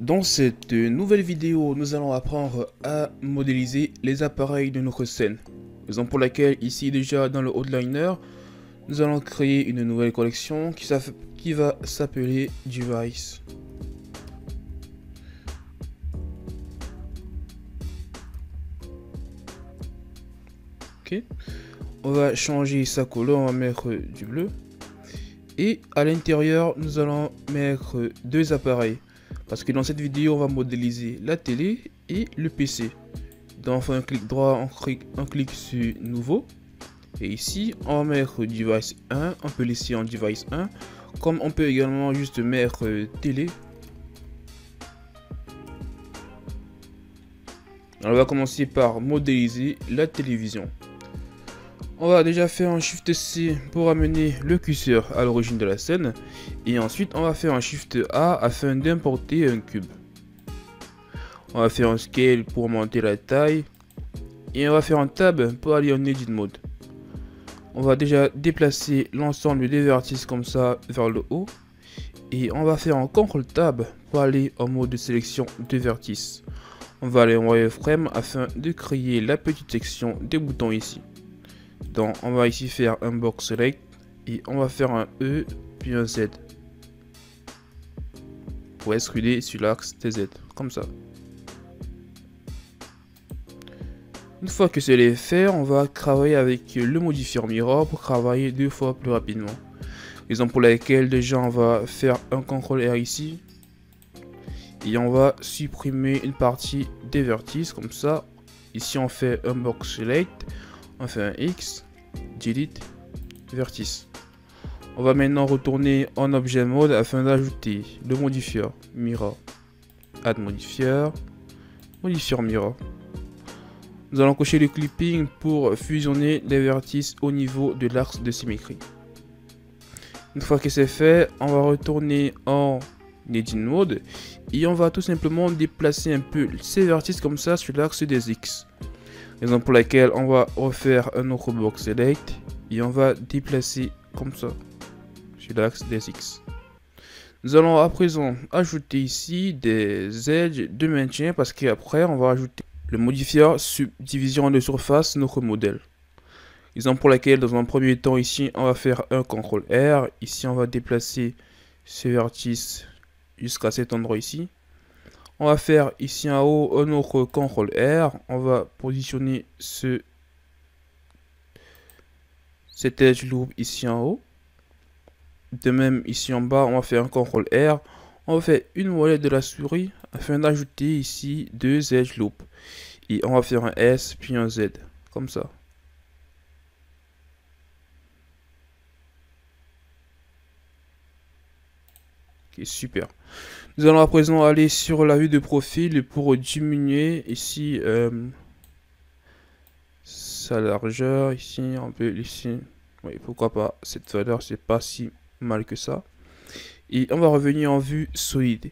Dans cette nouvelle vidéo, nous allons apprendre à modéliser les appareils de notre scène. Raison pour laquelle ici déjà dans le Outliner, nous allons créer une nouvelle collection qui va s'appeler Device. Ok. On va changer sa couleur, on va mettre du bleu. Et à l'intérieur, nous allons mettre deux appareils. Parce que dans cette vidéo, on va modéliser la télé et le PC. Donc on fait un clic droit, on clique sur Nouveau. Et ici, on va mettre Device 1. On peut laisser en Device 1. Comme on peut également juste mettre Télé. On va commencer par modéliser la télévision. On va déjà faire un Shift C pour amener le curseur à l'origine de la scène. Et ensuite, on va faire un Shift A afin d'importer un cube. On va faire un Scale pour augmenter la taille. Et on va faire un Tab pour aller en Edit Mode. On va déjà déplacer l'ensemble des vertices comme ça vers le haut. Et on va faire un Ctrl Tab pour aller en mode de sélection de vertices. On va aller en Wireframe afin de créer la petite section des boutons ici. Donc on va ici faire un box select et on va faire un E puis un Z pour extruder sur l'axe TZ comme ça. Une fois que c'est les faits, on va travailler avec le modifier mirror pour travailler deux fois plus rapidement. Raison pour laquelle déjà on va faire un Ctrl R ici et on va supprimer une partie des vertices comme ça. Ici on fait un box select. On fait un X, Delete, Vertice. On va maintenant retourner en Objet Mode afin d'ajouter le modifier Mirror. Add Modifier, Modifier Mirror. Nous allons cocher le clipping pour fusionner les vertices au niveau de l'axe de symétrie. Une fois que c'est fait, on va retourner en Edit Mode et on va tout simplement déplacer un peu ces vertices comme ça sur l'axe des X. Raison pour laquelle on va refaire un autre box select et on va déplacer comme ça sur l'axe des X. Nous allons à présent ajouter ici des edges de maintien parce qu'après on va ajouter le modifier subdivision de surface notre modèle. Raison pour laquelle dans un premier temps ici on va faire un Ctrl R. Ici on va déplacer ce vertice jusqu'à cet endroit ici. On va faire ici en haut un autre Ctrl R. On va positionner cet edge loop ici en haut. De même ici en bas, on va faire un Ctrl R. On va faire une molette de la souris afin d'ajouter ici deux edge loops. Et on va faire un S puis un Z comme ça. Ok, super. Nous allons à présent aller sur la vue de profil pour diminuer ici sa largeur. Ici, on peut ici. Oui, pourquoi pas. Cette valeur, c'est pas si mal que ça. Et on va revenir en vue solide.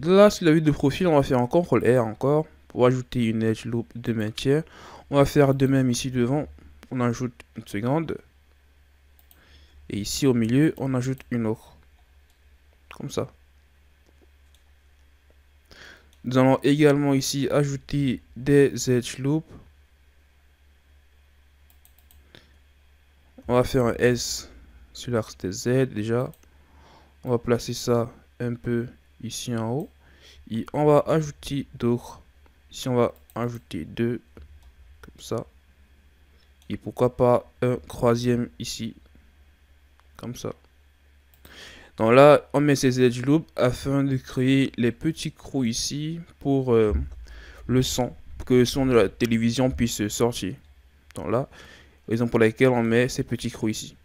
Là, sur la vue de profil, on va faire un Ctrl R encore pour ajouter une edge loop de maintien. On va faire de même ici devant. On ajoute une seconde. Et ici au milieu, on ajoute une autre. Comme ça. Nous allons également ici ajouter des edge loops. On va faire un S sur l'axe des Z déjà. On va placer ça un peu ici en haut. Et on va ajouter d'autres. Ici on va ajouter deux. Comme ça. Et pourquoi pas un troisième ici. Comme ça. Donc là, on met ces edge loops afin de créer les petits crocs ici pour le son, pour que le son de la télévision puisse sortir. Donc là, raison pour laquelle on met ces petits crocs ici.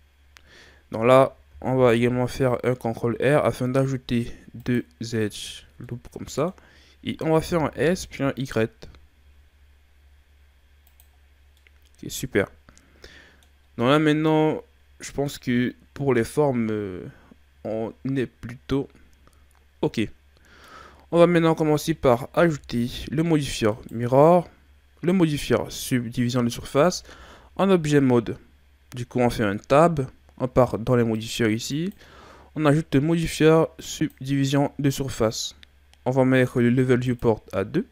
Donc là, on va également faire un Ctrl R afin d'ajouter deux edge loops comme ça. Et on va faire un S puis un Y. Ok, super. Donc là, maintenant, je pense que pour les formes... on est plutôt ok. On va maintenant commencer par ajouter le modifier mirror, le modifier subdivision de surface en objet mode. Du coup, on fait un tab, on part dans les modifiers ici, on ajoute le modifier subdivision de surface. on va mettre le level viewport à 2.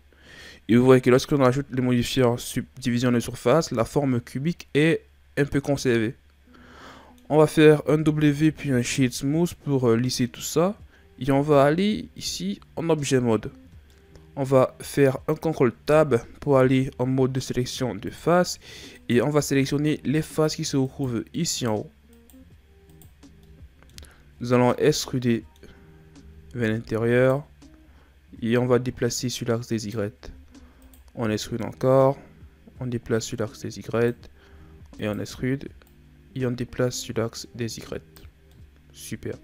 Et vous voyez que lorsque l'on rajoute les modifiants subdivision de surface, la forme cubique est un peu conservée. On va faire un W puis un Shade Smooth pour lisser tout ça. Et on va aller ici en objet mode. On va faire un CTRL TAB pour aller en mode de sélection de face. Et on va sélectionner les faces qui se retrouvent ici en haut. Nous allons extruder vers l'intérieur. Et on va déplacer sur l'axe des Y. On extrude encore. On déplace sur l'axe des Y. Et on extrude. Et on déplace sur l'axe des Y. Super.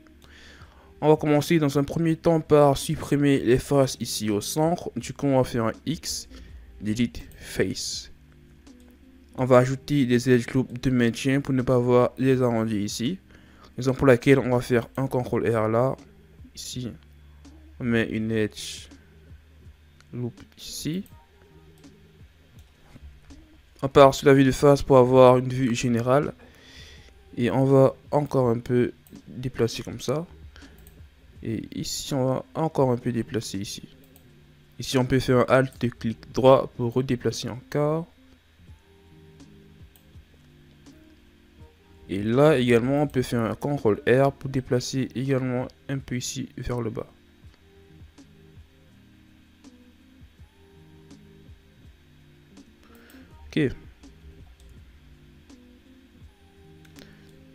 On va commencer dans un premier temps par supprimer les faces ici au centre. Du coup, on va faire un X, Delete Face. On va ajouter des edge loops de maintien pour ne pas voir les arrondis ici. Raison pour laquelle on va faire un CTRL R là. Ici, on met une edge loop ici. On part sur la vue de face pour avoir une vue générale. Et on va encore un peu déplacer comme ça. Et ici, on va encore un peu déplacer ici. Ici, on peut faire un Alt, clic droit pour redéplacer encore. Et là, également, on peut faire un CTRL R pour déplacer également un peu ici vers le bas. Ok.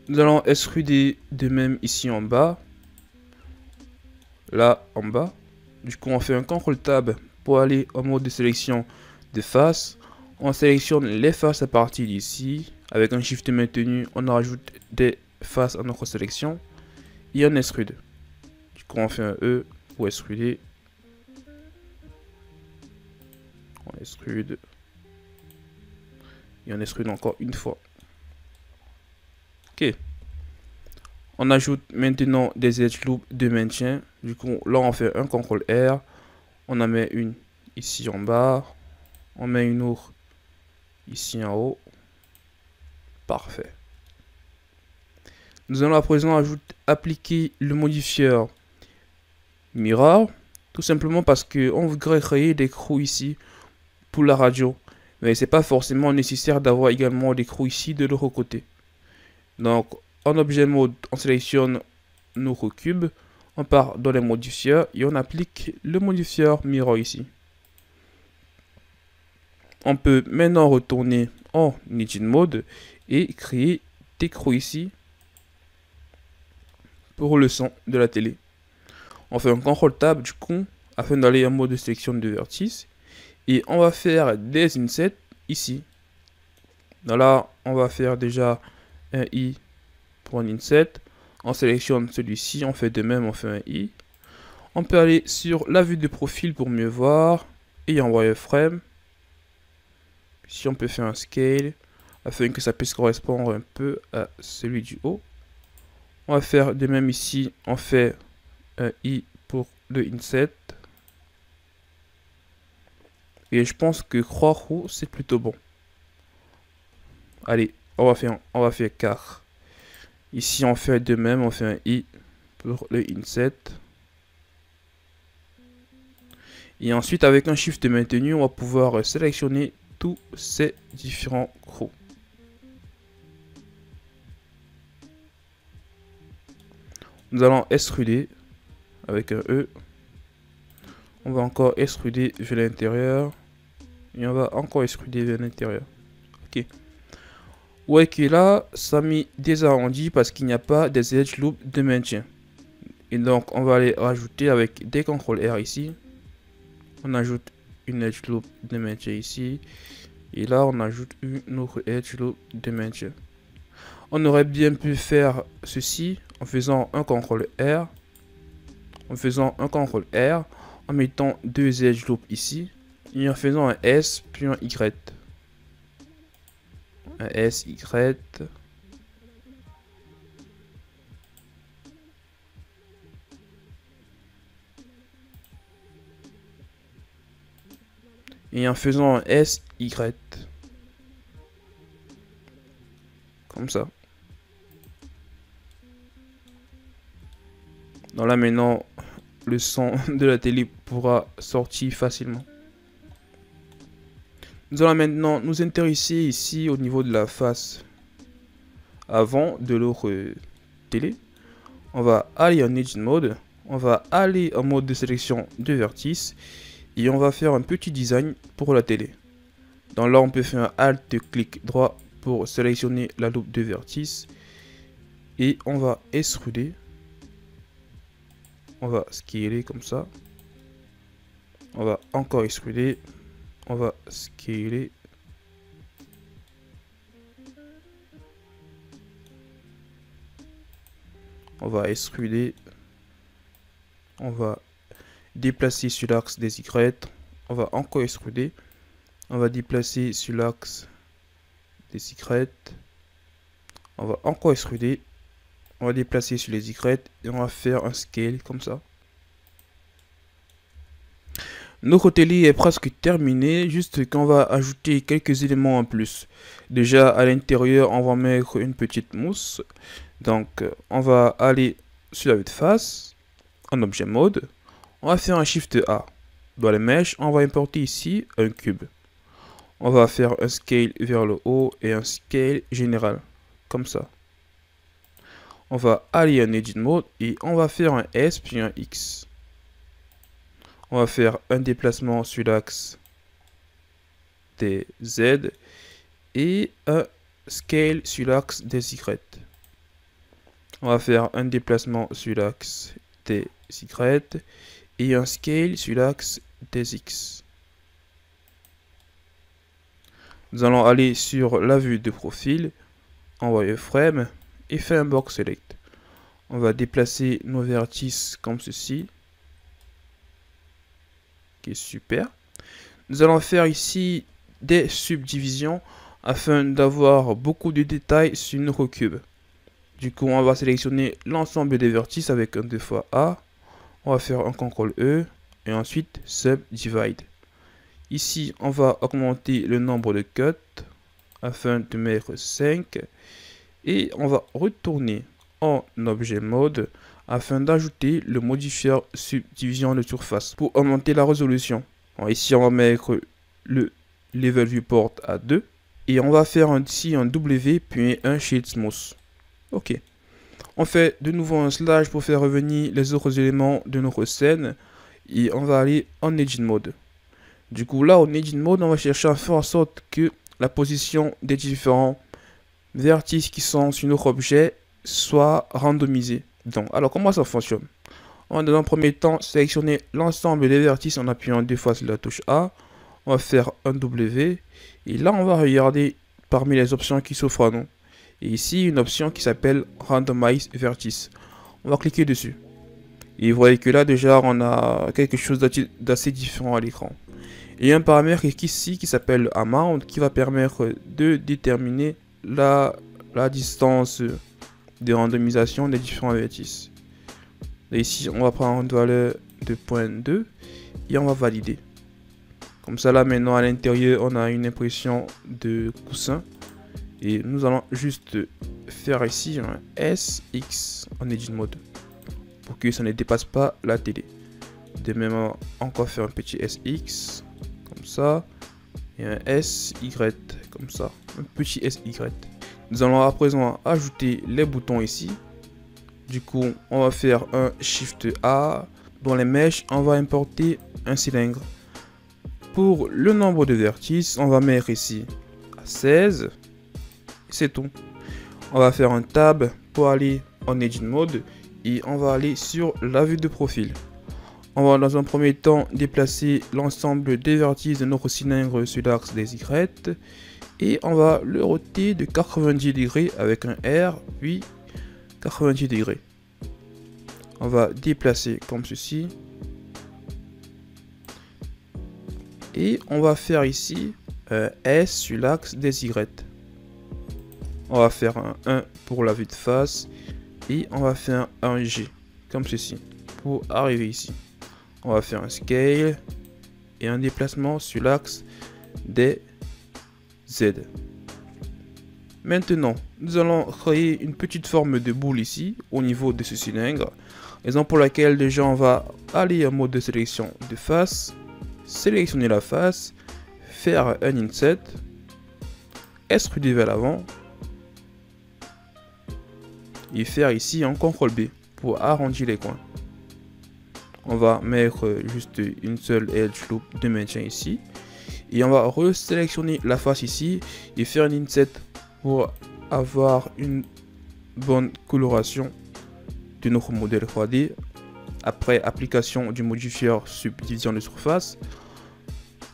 Nous allons extruder de même ici en bas. Là en bas, du coup on fait un CTRL TAB pour aller en mode de sélection de face. On sélectionne les faces à partir d'ici. Avec un shift maintenu, on rajoute des faces à notre sélection et on extrude. Du coup on fait un E pour extruder. On extrude. Et on extrude encore une fois. Ok. On ajoute maintenant des edge loops de maintien. Du coup, là, on fait un CTRL R. On en met une ici en bas. On met une autre ici en haut. Parfait. Nous allons à présent appliquer le modifieur Mirror. Tout simplement parce qu'on voudrait créer des crocs ici pour la radio. Mais ce n'est pas forcément nécessaire d'avoir également des crocs ici de l'autre côté. Donc, en objet mode, on sélectionne nos cubes, on part dans les modifieurs et on applique le modifieur Mirror ici. On peut maintenant retourner en Engine mode et créer des crocs ici pour le son de la télé. On fait un CTRL TAB du coup afin d'aller en mode de sélection de vertices et on va faire des insets ici. Donc là, on va faire déjà un I. Pour un inset, on sélectionne celui-ci, on fait de même, on fait un I. On peut aller sur la vue de profil pour mieux voir et en wireframe. Si on peut faire un scale afin que ça puisse correspondre un peu à celui du haut. On va faire de même ici, on fait un I pour le inset. Et je pense que croire haut c'est plutôt bon. Allez, on va faire car. Ici, on fait de même, on fait un I pour le inset. Et ensuite, avec un shift maintenu, on va pouvoir sélectionner tous ces différents crocs. Nous allons extruder avec un E. On va encore extruder vers l'intérieur. Et on va encore extruder vers l'intérieur. Ok. Ouais que là, ça a mis des arrondis parce qu'il n'y a pas des edge loops de maintien. Et donc, on va les rajouter avec des CTRL R ici. On ajoute une edge loop de maintien ici. Et là, on ajoute une autre edge loop de maintien. On aurait bien pu faire ceci en faisant un CTRL R. En mettant deux edge loops ici. Et en faisant un S puis un Y. Un S, Y. Et en faisant un S, Y. Comme ça. Donc là maintenant, le son de la télé pourra sortir facilement. Nous allons maintenant nous intéresser ici au niveau de la face avant de l'autre télé. On va aller en Edit Mode, on va aller en mode de sélection de vertice et on va faire un petit design pour la télé. Donc là on peut faire un Alt clic droit pour sélectionner la loupe de vertice et on va extruder. On va scaler comme ça. On va encore extruder. On va scaler. On va extruder. On va déplacer sur l'axe des Y. On va encore extruder. On va déplacer sur l'axe des Y. On va encore extruder. On va déplacer sur les Y et on va faire un scale comme ça. Notre télé est presque terminée, juste qu'on va ajouter quelques éléments en plus. Déjà à l'intérieur, on va mettre une petite mousse. Donc on va aller sur la vue de face, en objet mode. On va faire un Shift A. Dans les mèches, on va importer ici un cube. On va faire un scale vers le haut et un scale général, comme ça. On va aller en Edit Mode et on va faire un S puis un X. On va faire un déplacement sur l'axe des Z et un scale sur l'axe des Y. On va faire un déplacement sur l'axe des Y et un scale sur l'axe des X. Nous allons aller sur la vue de profil, envoyer frame et faire un box select. On va déplacer nos vertices comme ceci. Qui est super. Nous allons faire ici des subdivisions afin d'avoir beaucoup de détails sur notre cube. Du coup, on va sélectionner l'ensemble des vertices avec un 2 fois A. On va faire un CTRL E et ensuite subdivide. Ici, on va augmenter le nombre de cuts afin de mettre 5. Et on va retourner en objet mode afin d'ajouter le modifier subdivision de surface pour augmenter la résolution. Alors ici on va mettre le level viewport à 2 et on va faire ici un W puis un shade smooth. Ok. On fait de nouveau un slash pour faire revenir les autres éléments de notre scène et on va aller en edit mode. Du coup là en edit mode on va chercher à faire en sorte que la position des différents vertices qui sont sur notre objet soit randomisé. Donc, alors comment ça fonctionne? On va dans un premier temps sélectionner l'ensemble des vertices en appuyant 2 fois sur la touche A. On va faire un W et là on va regarder parmi les options qui s'offrent à nous. Et ici une option qui s'appelle Randomize Vertice. On va cliquer dessus. Et vous voyez que là déjà on a quelque chose d'assez différent à l'écran. Et un paramètre ici qui s'appelle Amount qui va permettre de déterminer la distance de randomisation des différents vertices. Et ici on va prendre une valeur de 0.2 et on va valider. Comme ça là maintenant à l'intérieur on a une impression de coussin et nous allons juste faire ici un SX en edit mode pour que ça ne dépasse pas la télé. De même on va encore faire un petit SX comme ça et un SY comme ça, un petit SY. Nous allons à présent ajouter les boutons ici. Du coup on va faire un Shift A. Dans les mèches on va importer un cylindre. Pour le nombre de vertices on va mettre ici 16. C'est tout. On va faire un tab pour aller en edit mode et on va aller sur la vue de profil. On va dans un premier temps déplacer l'ensemble des vertices de notre cylindre sur l'axe des Y et on va le roter de 90 degrés avec un R puis 90 degrés. On va déplacer comme ceci et on va faire ici un S sur l'axe des Y. On va faire un 1 pour la vue de face et on va faire un G comme ceci pour arriver ici. On va faire un scale et un déplacement sur l'axe des Z. Maintenant, nous allons créer une petite forme de boule ici, au niveau de ce cylindre. Raison pour laquelle déjà on va aller en mode de sélection de face, sélectionner la face, faire un inset, extruder vers l'avant et faire ici un CTRL B pour arrondir les coins. On va mettre juste une seule edge loop de maintien ici et on va resélectionner la face ici et faire un inset pour avoir une bonne coloration de notre modèle 3D. Après application du modifier subdivision de surface,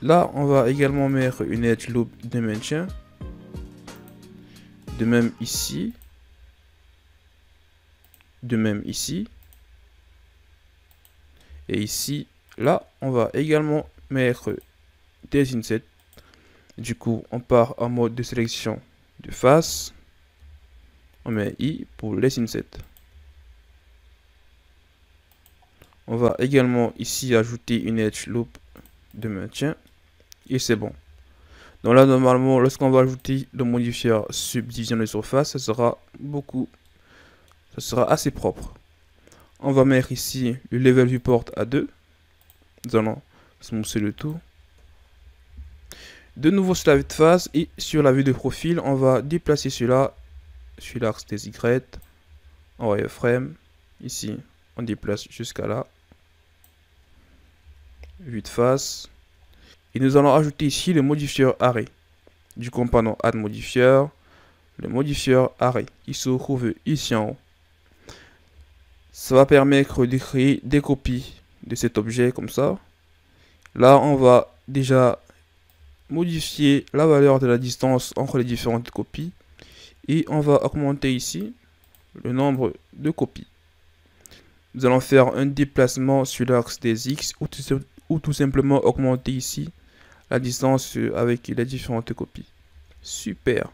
là on va également mettre une edge loop de maintien, de même ici, de même ici. Et ici, là, on va également mettre des insets. Du coup, on part en mode de sélection de face. On met I pour les insets. On va également ici ajouter une edge loop de maintien. Et c'est bon. Donc là, normalement, lorsqu'on va ajouter le modifier subdivision de surface, ça sera beaucoup, ça sera assez propre. On va mettre ici le level viewport à 2. Nous allons smoother le tout. De nouveau sur la vue de face et sur la vue de profil, on va déplacer celui-là sur l'axe des Y. On va frame. Ici, on déplace jusqu'à là. Vue de face. Et nous allons ajouter ici le modifier array. Du coup, pardon, add modifier. Le modifier array. Il se trouve ici en haut. Ça va permettre de créer des copies de cet objet comme ça. Là, on va déjà modifier la valeur de la distance entre les différentes copies. Et on va augmenter ici le nombre de copies. Nous allons faire un déplacement sur l'axe des X ou tout simplement augmenter ici la distance avec les différentes copies. Super.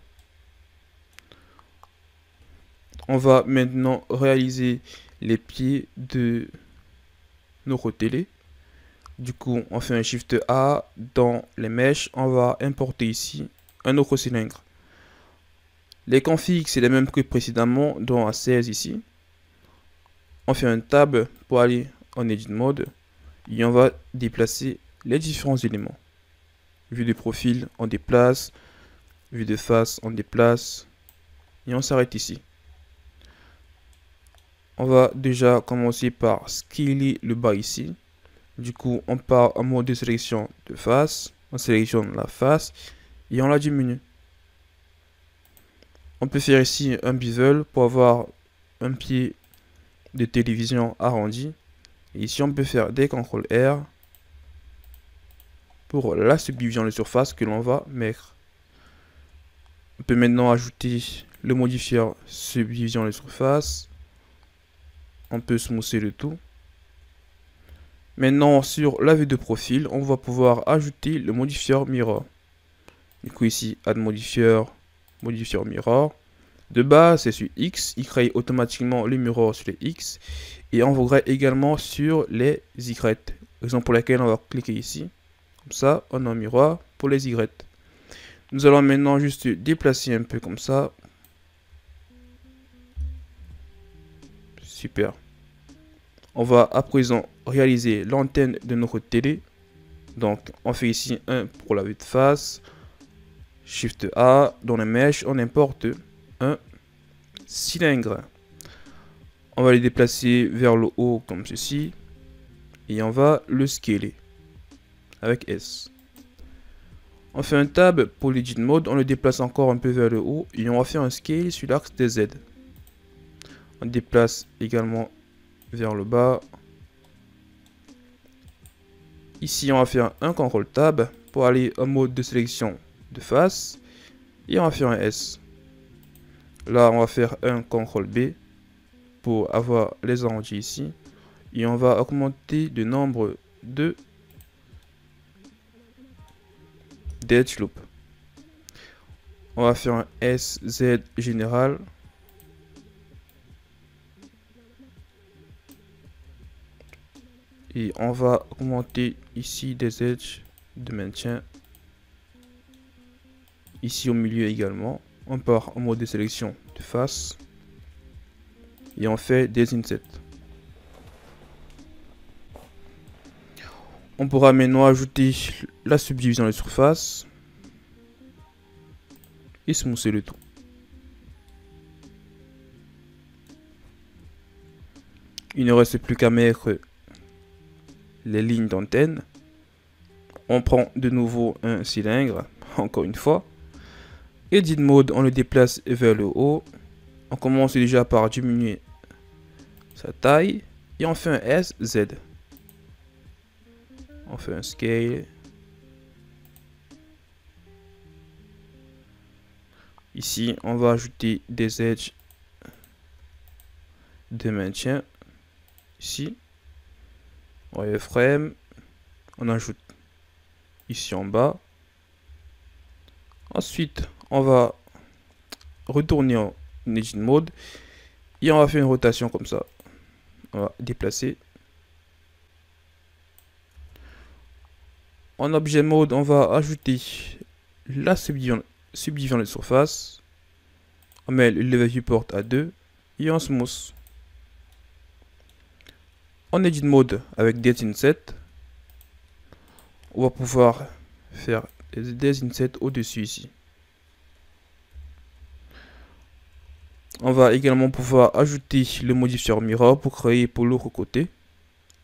On va maintenant réaliser les pieds de notre télé. Du coup, on fait un Shift A dans les mèches. On va importer ici un autre cylindre. Les configs, c'est les mêmes que précédemment, dont à 16 ici. On fait un tab pour aller en edit mode. Et on va déplacer les différents éléments. Vue de profil, on déplace. Vue de face, on déplace. Et on s'arrête ici. On va déjà commencer par scaler le bas ici. Du coup, on part en mode de sélection de face. On sélectionne la face et on la diminue. On peut faire ici un bevel pour avoir un pied de télévision arrondi. Et ici, on peut faire des CTRL R pour la subdivision de surface que l'on va mettre. On peut maintenant ajouter le modifier subdivision de surface. On peut smoother le tout. Maintenant, sur la vue de profil, on va pouvoir ajouter le modifier mirror. Du coup, ici, add modifier, modifier mirror. De base, c'est sur X. Il crée automatiquement les mirrors sur les X. Et on voudrait également sur les Y. Raison pour laquelle on va cliquer ici. Comme ça, on a un miroir pour les Y. Nous allons maintenant juste déplacer un peu comme ça. Super. On va à présent réaliser l'antenne de notre télé. Donc on fait ici 1 pour la vue de face. Shift A. Dans les mèches, on importe un cylindre. On va le déplacer vers le haut comme ceci. Et on va le scaler avec S. On fait un tab pour l'edit mode. On le déplace encore un peu vers le haut. Et on va faire un scale sur l'axe des Z. On déplace également vers le bas. Ici, on va faire un CTRL Tab pour aller en mode de sélection de face. Et on va faire un S. Là, on va faire un CTRL B pour avoir les arrondis ici. Et on va augmenter le nombre de edge loop. On va faire un SZ général. Et on va augmenter ici des edges de maintien. Ici au milieu également. on part en mode de sélection de face et on fait des insets. On pourra maintenant ajouter la subdivision de surface et smoother le tout. Il ne reste plus qu'à mettre les lignes d'antenne. On prend de nouveau un cylindre, encore une fois. Edit mode, on le déplace vers le haut. On commence déjà par diminuer sa taille et on fait un SZ. On fait un scale. Ici, on va ajouter des edges de maintien. Ici, on reframe. On ajoute ici en bas. Ensuite, on va retourner en Edit Mode et on va faire une rotation comme ça. On va déplacer. En objet mode, on va ajouter la subdivision de surface. On met le level viewport à 2 et on smooth. En edit mode avec des insets, on va pouvoir faire des insets au-dessus ici. On va également pouvoir ajouter le modifier mirror pour créer pour l'autre côté.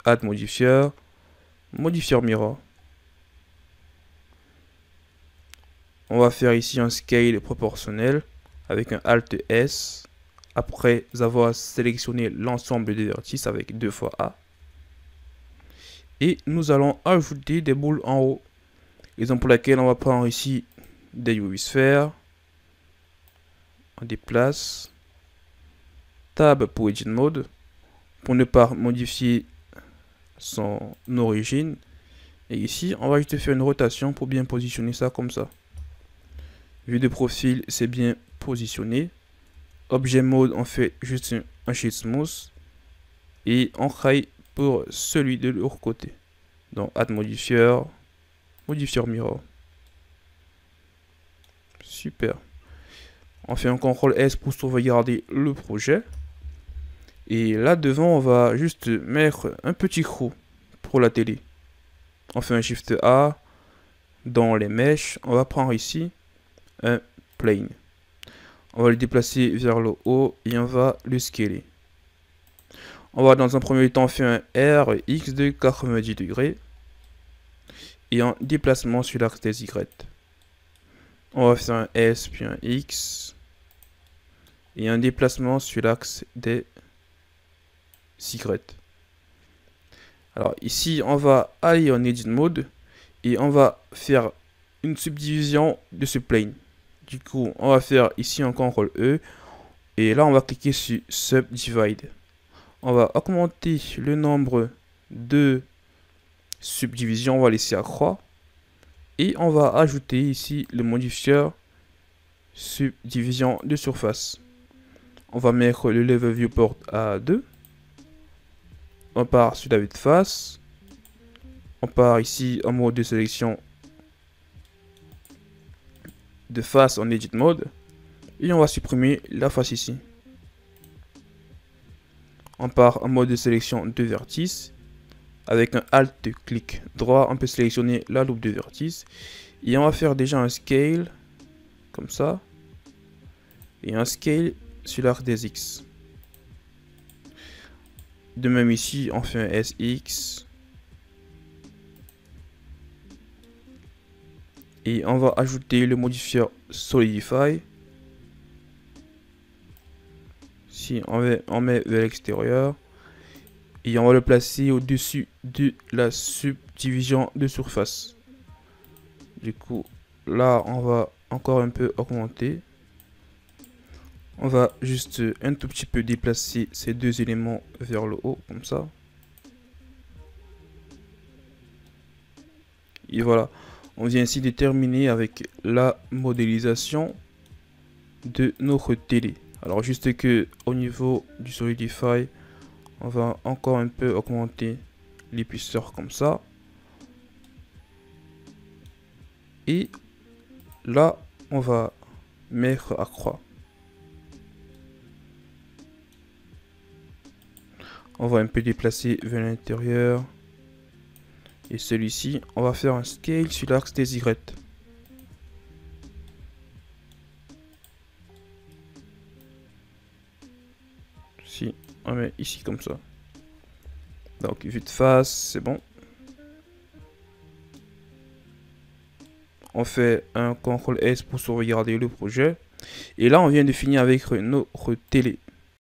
Add modifier, modifier mirror. On va faire ici un scale proportionnel avec un Alt S après avoir sélectionné l'ensemble des vertices avec 2 fois A. Et nous allons ajouter des boules en haut. Raison pour laquelle on va prendre ici des UV-sphères. On déplace. Tab pour Edit Mode. Pour ne pas modifier son origine. Et ici, on va juste faire une rotation pour bien positionner ça comme ça. Vue de profil, c'est bien positionné. Objet mode, on fait juste un Sheet Smooth. Et on crée pour celui de l'autre côté. Donc, Add Modifier, Modifier Mirror. Super. On fait un CTRL S pour sauvegarder le projet. Et là devant, on va juste mettre un petit crew pour la télé. On fait un Shift A. Dans les mèches, on va prendre ici un plane. On va le déplacer vers le haut et on va le scaler. On va dans un premier temps faire un RX de 90 degrés et un déplacement sur l'axe des Y. On va faire un S puis un X et un déplacement sur l'axe des Y. Alors ici, on va aller en edit mode et on va faire une subdivision de ce plane. Du coup, on va faire ici un CTRL E et là on va cliquer sur Subdivide. On va augmenter le nombre de subdivisions, on va laisser accroître et on va ajouter ici le modifier subdivision de surface. On va mettre le level viewport à 2. On part sur la vue de face. On part ici en mode de sélection de face en edit mode et on va supprimer la face ici. On part en mode de sélection de vertices avec un alt clic droit, on peut sélectionner la loupe de vertices et on va faire déjà un scale comme ça et un scale sur l'arc des X. De même ici, on fait un SX et on va ajouter le modifier Solidify. Si on met vers l'extérieur et on va le placer au dessus de la subdivision de surface. Du coup là on va encore un peu augmenter. On va juste un tout petit peu déplacer ces deux éléments vers le haut comme ça. Et voilà. On vient ainsi de terminer avec la modélisation de notre télé. Alors juste que au niveau du Solidify, on va encore un peu augmenter l'épaisseur comme ça. Et là, on va Maître à croix. On va un peu déplacer vers l'intérieur. Et celui-ci, on va faire un scale sur l'axe des Y. Si, on met ici comme ça. Donc, vue de face, c'est bon. On fait un CTRL S pour sauvegarder le projet. Et là, on vient de finir avec notre télé.